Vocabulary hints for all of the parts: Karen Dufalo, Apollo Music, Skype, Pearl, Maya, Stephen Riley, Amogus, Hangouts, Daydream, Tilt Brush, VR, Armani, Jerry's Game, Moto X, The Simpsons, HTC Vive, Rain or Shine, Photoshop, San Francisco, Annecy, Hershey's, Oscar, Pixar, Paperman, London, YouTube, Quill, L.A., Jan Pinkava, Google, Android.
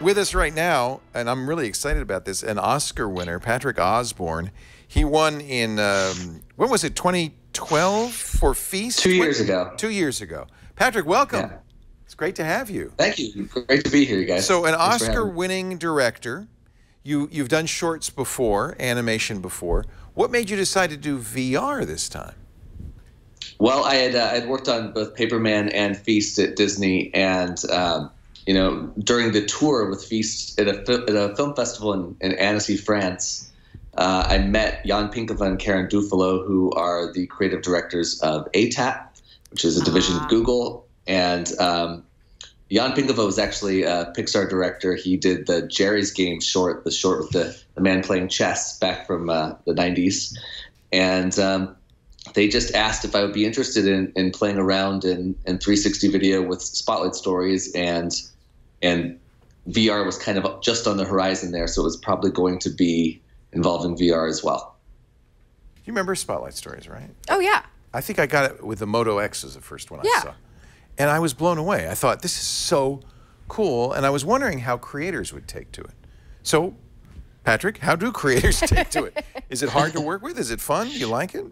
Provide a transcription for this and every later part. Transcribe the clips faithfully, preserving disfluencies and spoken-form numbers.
With us right now, and I'm really excited about this, an Oscar winner, Patrick Osborne. He won in, um, when was it, twenty twelve for Feast? Two years what, ago. Two years ago. Patrick, welcome. Yeah. It's great to have you. Thank you. Great to be here, you guys. So an Oscar-winning director. You, you've done shorts before, animation before. What made you decide to do V R this time? Well, I had uh, I'd worked on both Paperman and Feast at Disney, and um, you know, during the tour with Feast at a, at a film festival in, in Annecy, France, uh, I met Jan Pinkava and Karen Dufalo, who are the creative directors of A T A P, which is a division uh-huh. of Google. And um, Jan Pinkava was actually a Pixar director. He did the Jerry's Game short, the short with the, the man playing chess back from uh, the nineties. And um, they just asked if I would be interested in, in playing around in, in three sixty video with Spotlight Stories, and And V R was kind of just on the horizon there, so it was probably going to be involved in V R as well. You remember Spotlight Stories, right? Oh, yeah. I think I got it with the Moto X as the first one yeah. I saw. And I was blown away. I thought, this is so cool, and I was wondering how creators would take to it. So, Patrick, how do creators take to it? Is it hard to work with? Is it fun? Do you like it?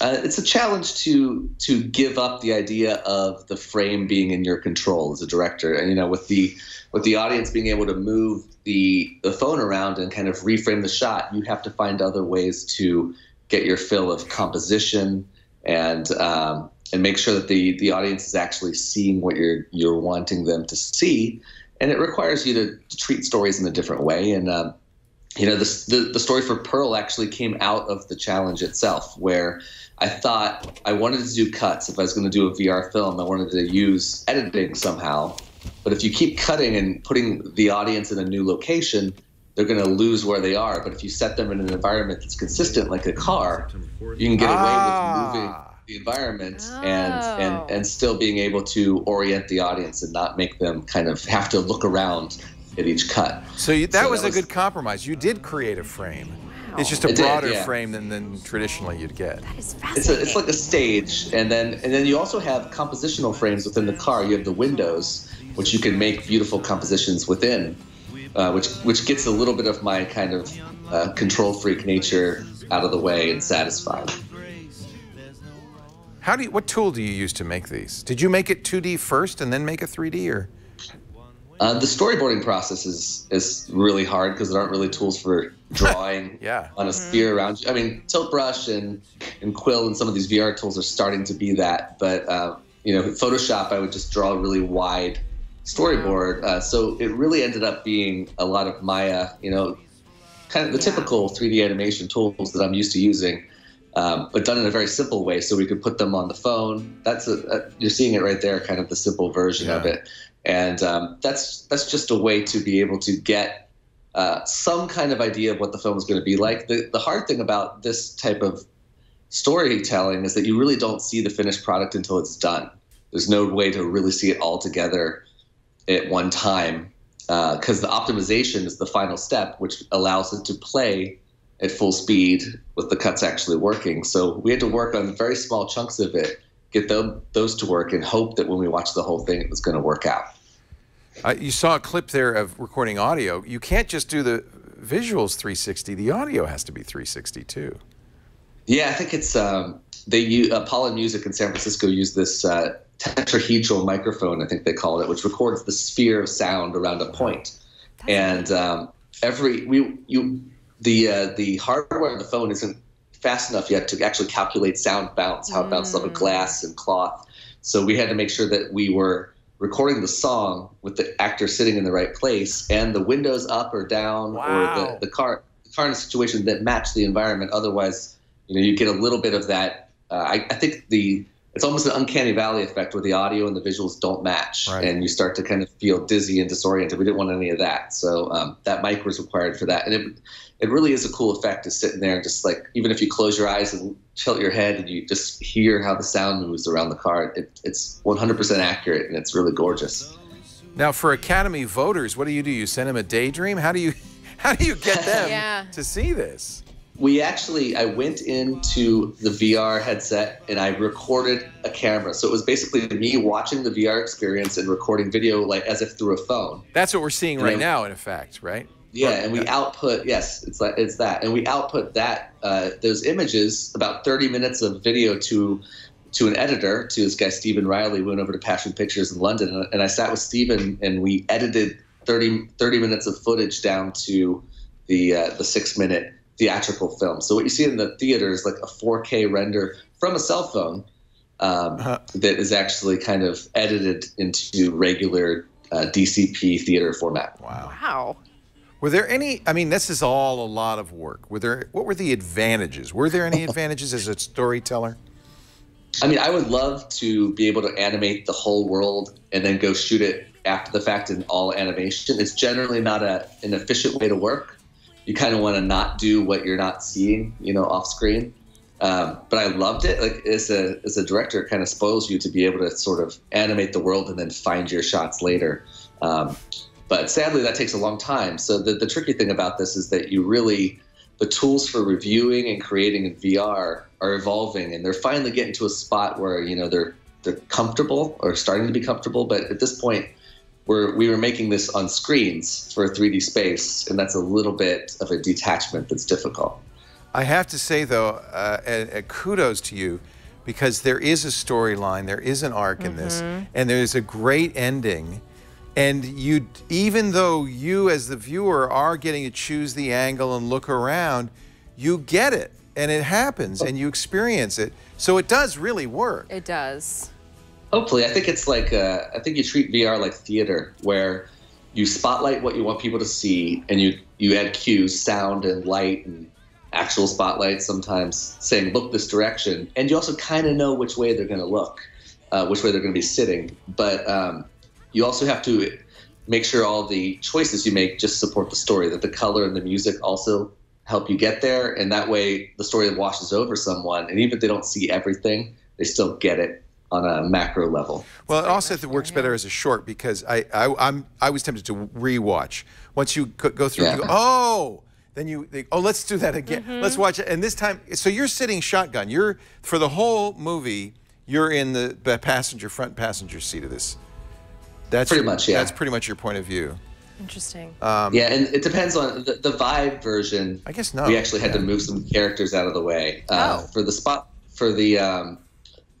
Uh, it's a challenge to to give up the idea of the frame being in your control as a director, and you know, with the with the audience being able to move the the phone around and kind of reframe the shot, you have to find other ways to get your fill of composition and um, and make sure that the the audience is actually seeing what you're you're wanting them to see, and it requires you to, to treat stories in a different way. And um, you know, the, the the story for Pearl actually came out of the challenge itself, where I thought I wanted to do cuts. If I was going to do a V R film, I wanted to use editing somehow. But if you keep cutting and putting the audience in a new location, they're going to lose where they are. But if you set them in an environment that's consistent, like a car, you can get away ah. with moving the environment oh. and, and, and still being able to orient the audience and not make them kind of have to look around at each cut. So you, that, so was that was a good compromise. You did create a frame. It's just a it broader did, yeah. frame than, than traditionally you'd get. That is fascinating. It's, a, it's like a stage, and then and then you also have compositional frames within the car. You have the windows, which you can make beautiful compositions within, uh, which which gets a little bit of my kind of uh, control freak nature out of the way and satisfied. How do you, what tool do you use to make these? Did you make it two D first and then make a three D, or? Uh, the storyboarding process is is really hard because there aren't really tools for drawing yeah. on a sphere around you. I mean, Tilt Brush and, and Quill and some of these V R tools are starting to be that. But, uh, you know, Photoshop, I would just draw a really wide storyboard. Uh, so it really ended up being a lot of Maya, you know, kind of the yeah. typical three D animation tools that I'm used to using, um, but done in a very simple way so we could put them on the phone. That's a, a, you're seeing it right there, kind of the simple version yeah. of it. And um, that's that's just a way to be able to get uh, some kind of idea of what the film is going to be like. The, the hard thing about this type of storytelling is that you really don't see the finished product until it's done. There's no way to really see it all together at one time, because uh, the optimization is the final step, which allows it to play at full speed with the cuts actually working. So we had to work on very small chunks of it, get them, those to work, and hope that when we watch the whole thing, it was going to work out. Uh, you saw a clip there of recording audio. You can't just do the visuals three sixty. The audio has to be three sixty, too. Yeah, I think it's um, they use, Apollo Music in San Francisco used this uh, tetrahedral microphone, I think they called it, which records the sphere of sound around a point. That's and um, every we you the uh, the hardware of the phone isn't fast enough yet to actually calculate sound bounce, how it bounces mm. off of glass and cloth. So we had to make sure that we were recording the song with the actor sitting in the right place and the windows up or down wow. or the, the car the car in a situation that matched the environment. Otherwise, you know, you get a little bit of that. Uh, I, I think the it's almost an uncanny valley effect where the audio and the visuals don't match, right. and you start to kind of feel dizzy and disoriented. We didn't want any of that, so um, that mic was required for that. And it it really is a cool effect to sit in there and just like, even if you close your eyes and tilt your head and you just hear how the sound moves around the car, it, it's one hundred percent accurate and it's really gorgeous. Now for Academy voters, what do you do? You send them a Daydream? How do you, how do you get them yeah. to see this? We actually, I went into the V R headset and I recorded a camera. So it was basically me watching the V R experience and recording video like as if through a phone. That's what we're seeing and right I, now, in effect, right? Yeah, or, and we yeah. output, yes, it's like it's that. And we output that, uh, those images, about thirty minutes of video to to an editor, to this guy, Stephen Riley. We went over to Passion Pictures in London, and I sat with Stephen and we edited thirty minutes of footage down to the uh, the six minute theatrical film. So what you see in the theater is like a four K render from a cell phone um, uh-huh. that is actually kind of edited into regular uh, D C P theater format. Wow. Wow. Were there any, I mean, this is all a lot of work. Were there, what were the advantages? Were there any advantages as a storyteller? I mean, I would love to be able to animate the whole world and then go shoot it after the fact in all animation. It's generally not a, an efficient way to work. You kind of want to not do what you're not seeing, you know, off screen. Um, but I loved it. Like as a as a director, it kind of spoils you to be able to sort of animate the world and then find your shots later. Um, but sadly, that takes a long time. So the, the tricky thing about this is that you really, the tools for reviewing and creating in V R are evolving, and they're finally getting to a spot where, you know, they're they're comfortable or starting to be comfortable. But at this point, We're, we were making this on screens for a three D space, and that's a little bit of a detachment that's difficult. I have to say, though, uh, a, a kudos to you, because there is a storyline, there is an arc mm-hmm. in this, and there's a great ending. And you, even though you as the viewer are getting to choose the angle and look around, you get it, and it happens, oh. and you experience it. So it does really work. It does. Hopefully, I think it's like, uh, I think you treat V R like theater, where you spotlight what you want people to see, and you, you add cues, sound and light and actual spotlights sometimes, saying, look this direction. And you also kind of know which way they're going to look, uh, which way they're going to be sitting. But um, you also have to make sure all the choices you make just support the story, that the color and the music also help you get there. And that way, the story washes over someone. And even if they don't see everything, they still get it on a macro level. Well, it also it works better as a short, because I, I I'm I was tempted to rewatch. Once you go through, yeah. you go, oh, then you think, oh, let's do that again. Mm-hmm. Let's watch it, and this time, so you're sitting shotgun. You're for the whole movie. You're in the passenger front passenger seat of this. That's pretty your, much yeah. That's pretty much your point of view. Interesting. Um, yeah, and it depends on the, the vibe version. I guess no. We actually had yeah. to move some characters out of the way uh, oh. for the spot for the um,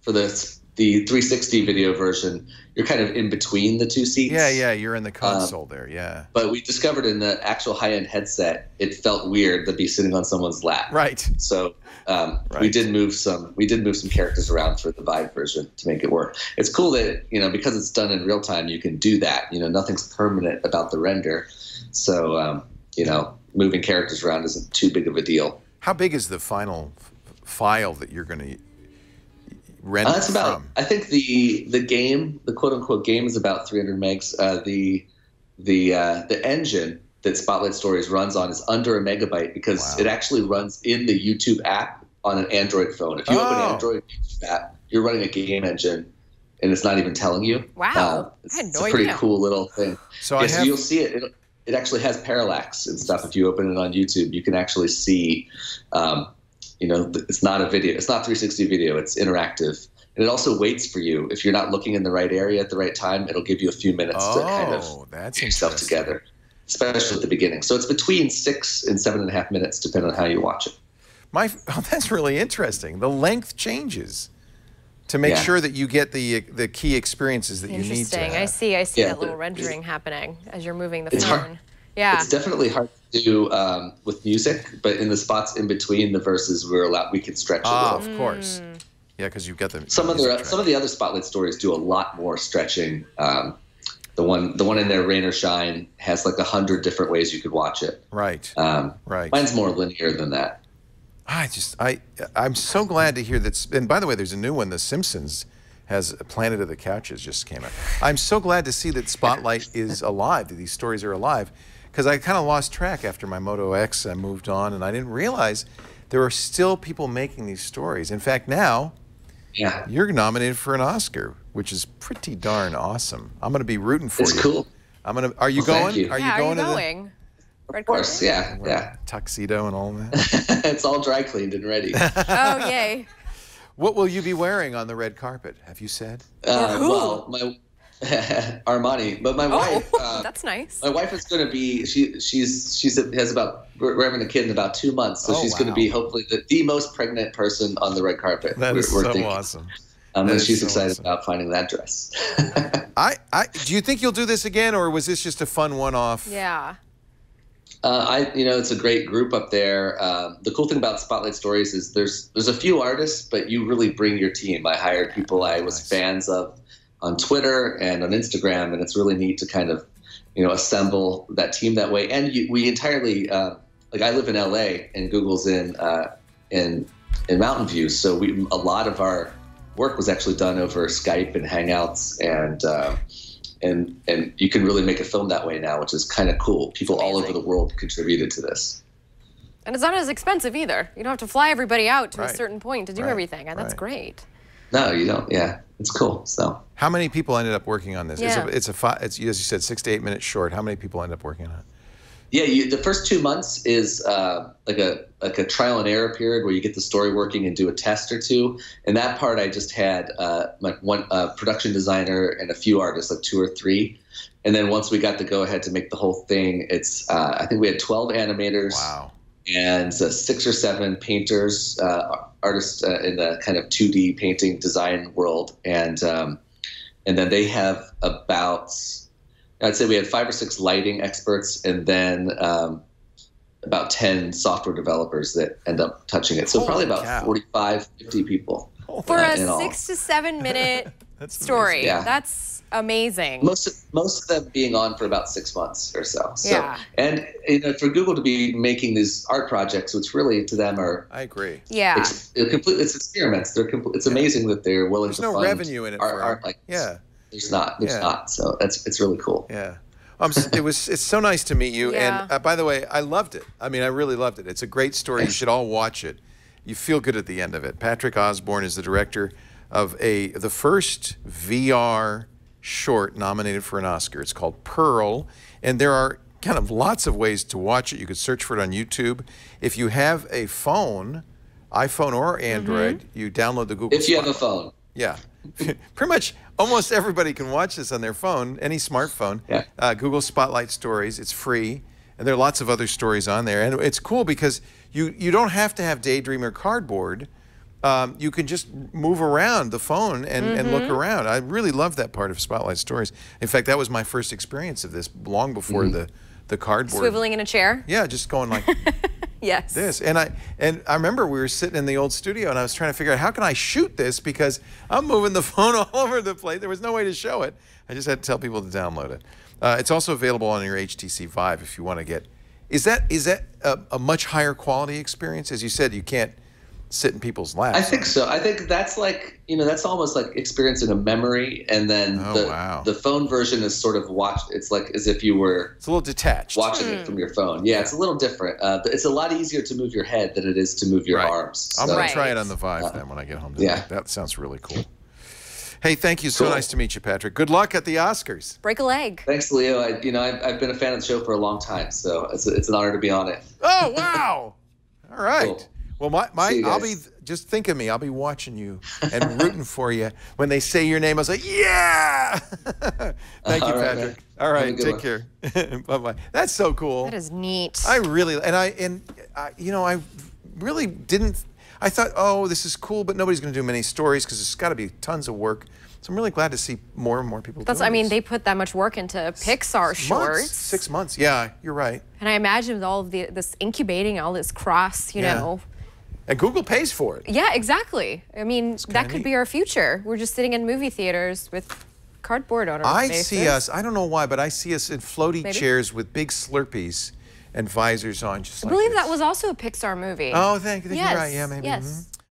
for the. The three sixty video version, you're kind of in between the two seats. Yeah, yeah, you're in the console um, there, yeah. But we discovered in the actual high-end headset, it felt weird to be sitting on someone's lap. Right. So um, right. we did move some. We did move some characters around for the Vive version to make it work. It's cool that, you know, because it's done in real time, you can do that. You know, nothing's permanent about the render, so um, you know, moving characters around isn't too big of a deal. How big is the final f file that you're going to? Uh, that's about. From. I think the the game, the quote unquote game, is about three hundred megs. Uh, the the uh, the engine that Spotlight Stories runs on is under a megabyte, because wow. it actually runs in the YouTube app on an Android phone. If you oh. open an Android YouTube app, you're running a game engine, and it's not even telling you. Wow, uh, it's, I had no it's a pretty idea. Cool little thing. So, yeah, I have... so you'll see it. it. It actually has parallax and stuff. If you open it on YouTube, you can actually see. Um, You know, it's not a video. It's not three sixty video. It's interactive, and it also waits for you. If you're not looking in the right area at the right time, it'll give you a few minutes oh, to kind of get yourself together, especially at the beginning. So it's between six and seven and a half minutes, depending on how you watch it. My, oh, that's really interesting. The length changes to make yeah. sure that you get the the key experiences that you need. Interesting. I see. I see yeah, that little rendering happening as you're moving the phone. Yeah, it's definitely hard to do um, with music, but in the spots in between the verses, we're allowed we can stretch a ah, little. Of course, mm. yeah, because you've got the some of the some of the other Spotlight Stories do a lot more stretching. Um, the one the one in there, Rain or Shine, has like a hundred different ways you could watch it. Right, um, right. Mine's more linear than that. I just I I'm so glad to hear that. And by the way, there's a new one, The Simpsons. Has Planet of the Couches just came out. I'm so glad to see that Spotlight is alive. That these stories are alive. Because I kind of lost track after my Moto X, I moved on, and I didn't realize there are still people making these stories. In fact, now yeah. you're nominated for an Oscar, which is pretty darn awesome. I'm going to be rooting for it's you. It's cool. I'm going to. Are you well, going? You. Are, yeah, you going are you going? The, Red of course, carpet? Yeah, yeah. Tuxedo and all that. It's all dry cleaned and ready. Oh, yay. What will you be wearing on the red carpet, have you said? Uh, who? Well, my, Armani. But my oh, wife. Uh, that's nice. My wife is going to be, she she's, she's has about, we're, we're having a kid in about two months. So oh, she's wow. going to be hopefully the, the most pregnant person on the red carpet. That we're, is we're so thinking. awesome. Um, and she's so excited awesome. about finding that dress. I, I, do you think you'll do this again, or was this just a fun one-off? Yeah. Uh, I, you know, it's a great group up there. Uh, the cool thing about Spotlight Stories is there's there's a few artists, but you really bring your team. I hired people I was nice. fans of on Twitter and on Instagram, and it's really neat to kind of, you know, assemble that team that way. And you, we entirely, uh, like I live in L A and Google's in uh, in in Mountain View, so we a lot of our work was actually done over Skype and Hangouts, and uh, and and you can really make a film that way now, which is kind of cool. People all over the world contributed to this. And it's not as expensive either. You don't have to fly everybody out to right. a certain point to do right. everything. That's right. great. No, you don't. Yeah, it's cool. So, how many people ended up working on this? Yeah. It's a, it's a five, it's, as you said, six to eight minutes short. How many people ended up working on it? Yeah, you, the first two months is uh, like a like a trial and error period where you get the story working and do a test or two. And that part, I just had uh, like one uh, production designer and a few artists, like two or three. And then once we got the go ahead to make the whole thing, it's uh, I think we had twelve animators wow. and uh, six or seven painters, uh, artists uh, in the kind of two D painting design world, and um, and then they have about. I'd say we had five or six lighting experts, and then um, about ten software developers that end up touching it. So Holy probably about cow. forty-five, fifty people. For uh, a six all. to seven minute that's story. Yeah. That's amazing. Most of, most of them being on for about six months or so. so yeah. And you know, for Google to be making these art projects, which really to them are I agree. Yeah. It's, it's experiments. They're compl it's yeah. amazing that they're willing There's to no fund revenue in it art, for art like this. Yeah. There's not. There's yeah. not. So that's it's really cool. Yeah, um, it was. It's so nice to meet you. Yeah. And uh, by the way, I loved it. I mean, I really loved it. It's a great story. You should all watch it. You feel good at the end of it. Patrick Osborne is the director of a the first V R short nominated for an Oscar. It's called Pearl, and there are kind of lots of ways to watch it. You could search for it on YouTube. If you have a phone, iPhone or Android, mm-hmm. you download the Google. If you Spotlight. have a phone. Yeah, pretty much. Almost everybody can watch this on their phone, any smartphone. Yeah. Uh, Google Spotlight Stories, it's free. And there are lots of other stories on there. And it's cool because you, you don't have to have Daydream or Cardboard. Um, you can just move around the phone and, mm-hmm. and look around. I really love that part of Spotlight Stories. In fact, that was my first experience of this long before mm-hmm. the, the Cardboard. Swiveling in a chair? Yeah, just going like yes. this. And I, and I remember we were sitting in the old studio and I was trying to figure out how can I shoot this because I'm moving the phone all over the place. There was no way to show it. I just had to tell people to download it. Uh, it's also available on your H T C Vive if you want to get. Is that is that a, a much higher quality experience? As you said, you can't sit in people's laps. I think so. I think that's like, you know, that's almost like experiencing a memory, and then oh, the, wow. the phone version is sort of watched. It's like as if you were. It's a little detached. Watching mm. it from your phone. Yeah, yeah, it's a little different. Uh, but it's a lot easier to move your head than it is to move your right. arms. So. I'm gonna right. try it on the Vive uh, then when I get home. Yeah, that. that sounds really cool. Hey, thank you. So cool. nice to meet you, Patrick. Good luck at the Oscars. Break a leg. Thanks, Leo. I, you know, I've, I've been a fan of the show for a long time, so it's it's an honor to be on it. Oh wow! All right. Cool. Well, my, my I'll be just think of me. I'll be watching you and rooting for you. When they say your name, I'll say, yeah! Thank uh, you, all Patrick. Right, all right, take one. care. Bye-bye. That's so cool. That is neat. I really, and I, and I, you know, I really didn't, I thought, oh, this is cool, but nobody's going to do many stories because there's got to be tons of work. So I'm really glad to see more and more people That's, doing I mean, this. They put that much work into Pixar S shorts. Months, six months, yeah, you're right. And I imagine with all of the, this incubating, all this cross, you yeah. know, and Google pays for it. Yeah, exactly. I mean, that could neat. be our future. We're just sitting in movie theaters with cardboard on our I faces. I see us, I don't know why, but I see us in floaty Maybe. chairs with big Slurpees and visors on just I like I believe this. that was also a Pixar movie. Oh, thank you. Yes. You're right. Yeah, maybe. Yes. Mm-hmm.